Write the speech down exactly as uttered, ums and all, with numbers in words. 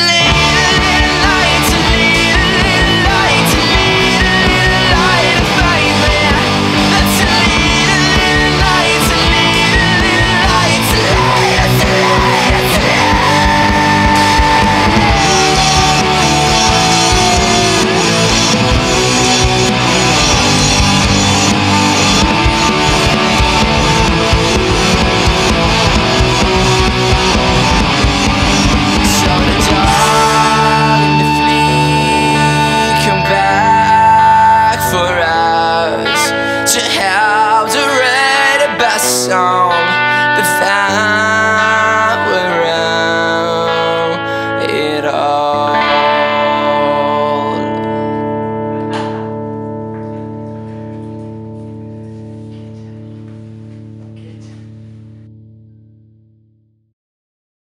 Let's